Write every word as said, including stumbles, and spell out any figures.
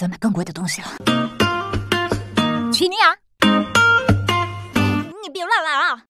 再买更贵的东西了。去你啊！你别乱来啊！